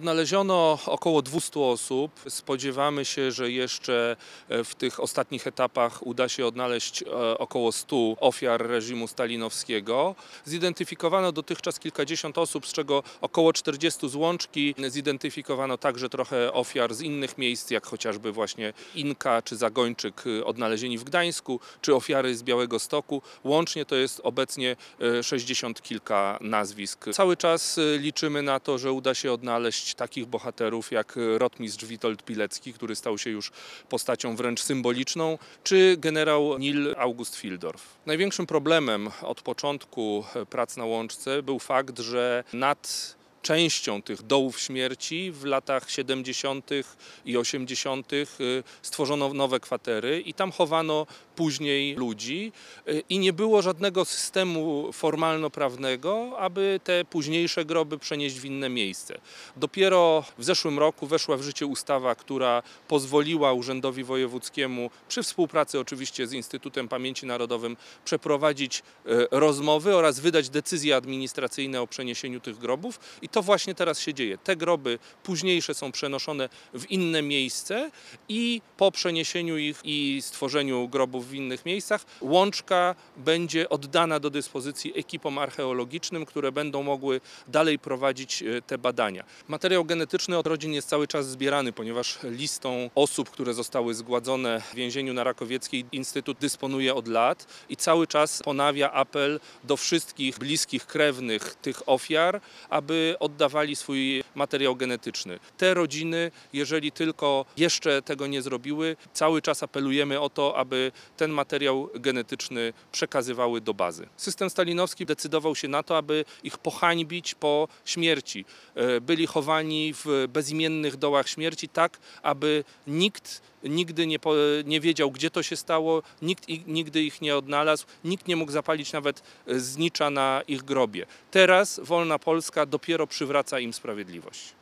Odnaleziono około 200 osób. Spodziewamy się, że jeszcze w tych ostatnich etapach uda się odnaleźć około 100 ofiar reżimu stalinowskiego. Zidentyfikowano dotychczas kilkadziesiąt osób, z czego około 40 z Łączki. Zidentyfikowano także trochę ofiar z innych miejsc, jak chociażby właśnie Inka czy Zagończyk odnalezieni w Gdańsku, czy ofiary z Białegostoku. Łącznie to jest obecnie 60 kilka nazwisk. Cały czas liczymy na to, że uda się odnaleźć takich bohaterów jak rotmistrz Witold Pilecki, który stał się już postacią wręcz symboliczną, czy generał Nil August Fieldorf. Największym problemem od początku prac na Łączce był fakt, że nad częścią tych dołów śmierci w latach 70. i 80. stworzono nowe kwatery i tam chowano później ludzi i nie było żadnego systemu formalno-prawnego, aby te późniejsze groby przenieść w inne miejsce. Dopiero w zeszłym roku weszła w życie ustawa, która pozwoliła Urzędowi Wojewódzkiemu, przy współpracy oczywiście z Instytutem Pamięci Narodowym, przeprowadzić rozmowy oraz wydać decyzje administracyjne o przeniesieniu tych grobów. I to właśnie teraz się dzieje. Te groby późniejsze są przenoszone w inne miejsce i po przeniesieniu ich i stworzeniu grobów w innych miejscach Łączka będzie oddana do dyspozycji ekipom archeologicznym, które będą mogły dalej prowadzić te badania. Materiał genetyczny od rodzin jest cały czas zbierany, ponieważ listą osób, które zostały zgładzone w więzieniu na Rakowieckiej, Instytut dysponuje od lat i cały czas ponawia apel do wszystkich bliskich, krewnych tych ofiar, aby oddawali swój materiał genetyczny. Te rodziny, jeżeli tylko jeszcze tego nie zrobiły, cały czas apelujemy o to, aby ten materiał genetyczny przekazywały do bazy. System stalinowski decydował się na to, aby ich pohańbić po śmierci. Byli chowani w bezimiennych dołach śmierci tak, aby nikt nigdy nie wiedział, gdzie to się stało, nikt nigdy ich nie odnalazł, nikt nie mógł zapalić nawet znicza na ich grobie. Teraz wolna Polska dopiero przywraca im sprawiedliwość.